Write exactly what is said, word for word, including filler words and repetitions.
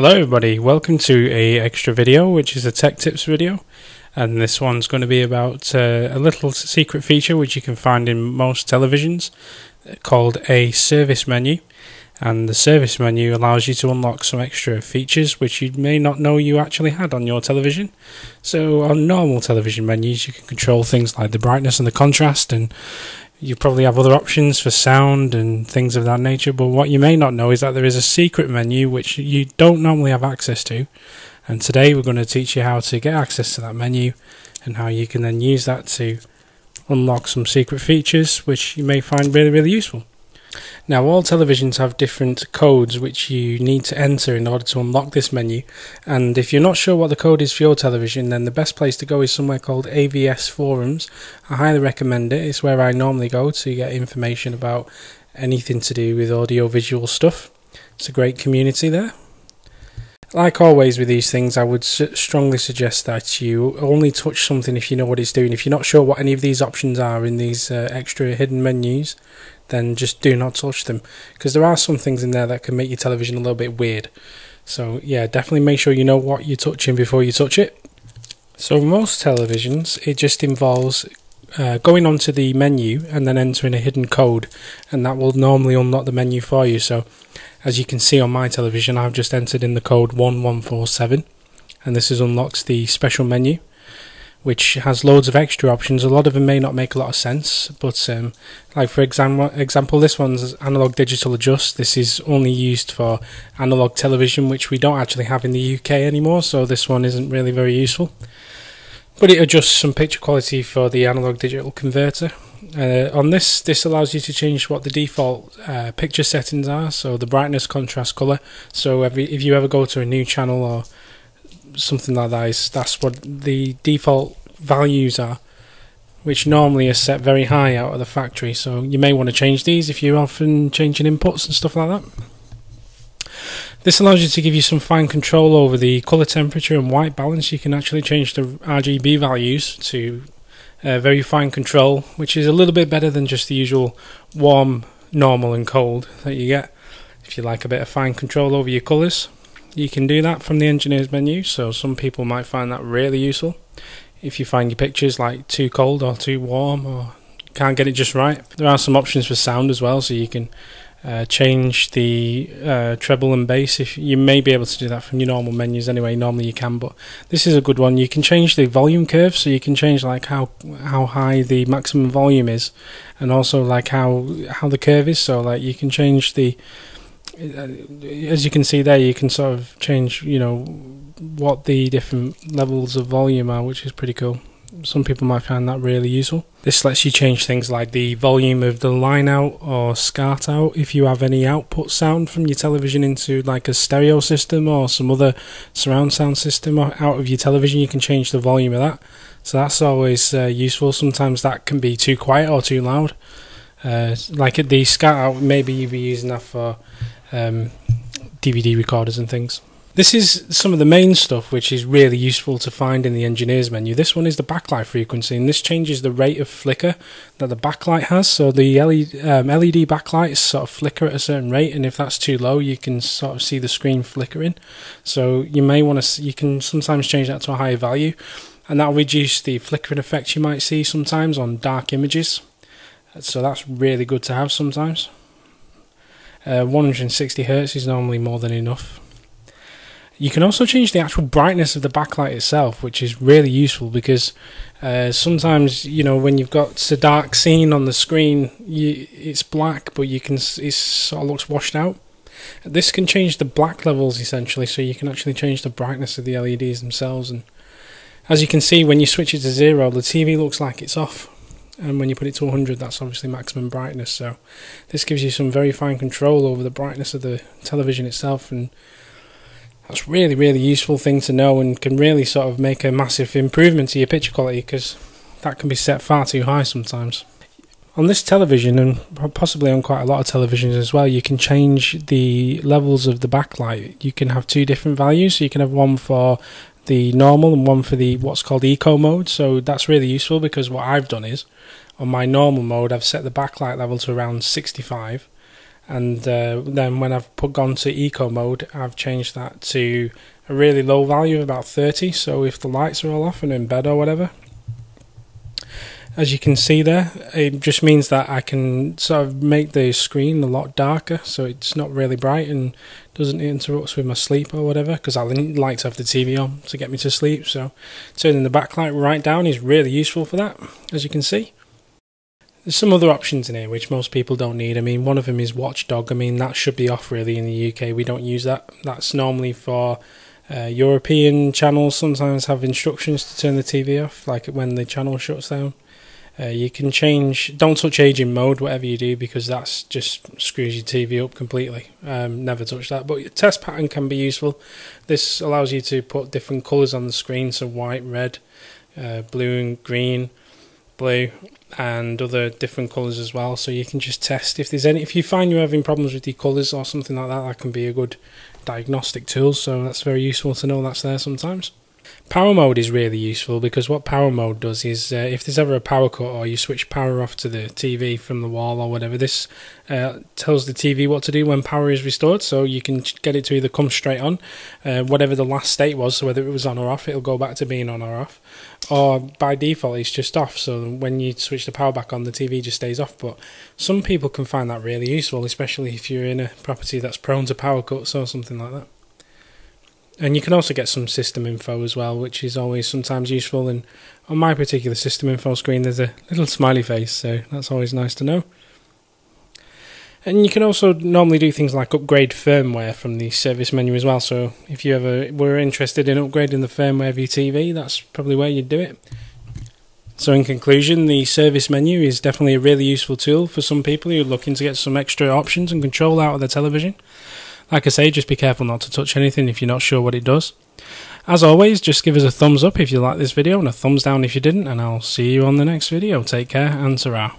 Hello everybody, welcome to a extra video, which is a tech tips video, and this one's going to be about uh, a little secret feature which you can find in most televisions called a service menu. And the service menu allows you to unlock some extra features which you may not know you actually had on your television. So on normal television menus you can control things like the brightness and the contrast, and you probably have other options for sound and things of that nature, but what you may not know is that there is a secret menu which you don't normally have access to. And today we're going to teach you how to get access to that menu and how you can then use that to unlock some secret features which you may find really, really useful. Now, all televisions have different codes which you need to enter in order to unlock this menu, and if you're not sure what the code is for your television, then the best place to go is somewhere called A V S Forums. I highly recommend it, it's where I normally go to get information about anything to do with audio-visual stuff. It's a great community there. Like always with these things, I would strongly suggest that you only touch something if you know what it's doing. If you're not sure what any of these options are in these uh, extra hidden menus, then just do not touch them, because there are some things in there that can make your television a little bit weird. So yeah, definitely make sure you know what you're touching before you touch it. So most televisions, it just involves Uh, going onto the menu and then entering a hidden code, and that will normally unlock the menu for you. So as you can see on my television, I've just entered in the code one one four seven, and this is unlocks the special menu, which has loads of extra options. A lot of them may not make a lot of sense, but um, like for exam example this one's analog digital adjust. This is only used for analog television, which we don't actually have in the U K anymore, so this one isn't really very useful. But it adjusts some picture quality for the analog digital converter. Uh, on this, this allows you to change what the default uh, picture settings are, so the brightness, contrast, colour. So every, if you ever go to a new channel or something like that, is, that's what the default values are, which normally are set very high out of the factory. So you may want to change these if you're often changing inputs and stuff like that. This allows you to give you some fine control over the colour temperature and white balance. You can actually change the R G B values to uh, very fine control, which is a little bit better than just the usual warm, normal and cold that you get. If you like a bit of fine control over your colours, you can do that from the engineer's menu, so some people might find that really useful. If you find your pictures like too cold or too warm or can't get it just right. There are some options for sound as well, so you can Uh, change the uh, treble and bass. If you may be able to do that from your normal menus anyway, normally you can, but this is a good one. You can change the volume curve, so you can change like how how high the maximum volume is, and also like how how the curve is. So like you can change the uh, as you can see there, you can sort of change, you know, what the different levels of volume are, which is pretty cool. Some people might find that really useful. This lets you change things like the volume of the line out or SCART out if you have any output sound from your television into like a stereo system or some other surround sound system or out of your television. You can change the volume of that, so that's always uh, useful. Sometimes that can be too quiet or too loud, uh, like at the SCART out. Maybe you'd be using that for um, D V D recorders and things. This is some of the main stuff which is really useful to find in the engineer's menu. This one is the backlight frequency, and this changes the rate of flicker that the backlight has. So the L E D, um, L E D backlights sort of flicker at a certain rate, and if that's too low you can sort of see the screen flickering. So you may want to, you can sometimes change that to a higher value, and that'll reduce the flickering effect you might see sometimes on dark images. So that's really good to have sometimes. Uh, one hundred sixty hertz is normally more than enough. You can also change the actual brightness of the backlight itself, which is really useful because uh, sometimes, you know, when you've got a dark scene on the screen, you, it's black, but you can, it sort of looks washed out. This can change the black levels essentially, so you can actually change the brightness of the L E Ds themselves. And as you can see, when you switch it to zero, the T V looks like it's off. And when you put it to one hundred, that's obviously maximum brightness. So this gives you some very fine control over the brightness of the television itself, and that's really, really useful thing to know, and can really sort of make a massive improvement to your picture quality, because that can be set far too high sometimes. On this television, and possibly on quite a lot of televisions as well, you can change the levels of the backlight. You can have two different values, so you can have one for the normal and one for the what's called eco mode. So that's really useful, because what I've done is on my normal mode I've set the backlight level to around sixty-five. and uh, then when I've put gone to eco mode, I've changed that to a really low value of about thirty, so if the lights are all off and in bed or whatever, as you can see there, it just means that I can sort of make the screen a lot darker, so it's not really bright and doesn't interrupt with my sleep or whatever, because I like to have the T V on to get me to sleep. So turning the backlight right down is really useful for that, as you can see. There's some other options in here which most people don't need. I mean, one of them is Watchdog. I mean, that should be off really in the U K. We don't use that. That's normally for uh, European channels. Sometimes have instructions to turn the T V off, like when the channel shuts down. Uh, you can change, don't touch aging mode, whatever you do, because that's just screws your T V up completely. Um, never touch that. But your test pattern can be useful. This allows you to put different colours on the screen, so white, red, uh, blue and green, blue, and other different colours as well, so you can just test if there's any, if you find you're having problems with your colours or something like that, that can be a good diagnostic tool, so that's very useful to know that's there sometimes. Power mode is really useful, because what power mode does is, uh, if there's ever a power cut or you switch power off to the T V from the wall or whatever, this uh, tells the T V what to do when power is restored, so you can get it to either come straight on, uh, whatever the last state was, so whether it was on or off, it'll go back to being on or off, or by default it's just off, so when you switch the power back on, the T V just stays off. But some people can find that really useful, especially if you're in a property that's prone to power cuts or something like that. And you can also get some system info as well, which is always sometimes useful. And on my particular system info screen, there's a little smiley face, so that's always nice to know. And you can also normally do things like upgrade firmware from the service menu as well. So if you ever were interested in upgrading the firmware of your T V, that's probably where you'd do it. So in conclusion, the service menu is definitely a really useful tool for some people who are looking to get some extra options and control out of their television. Like I say, just be careful not to touch anything if you're not sure what it does. As always, just give us a thumbs up if you like this video and a thumbs down if you didn't, and I'll see you on the next video. Take care and ta-ra.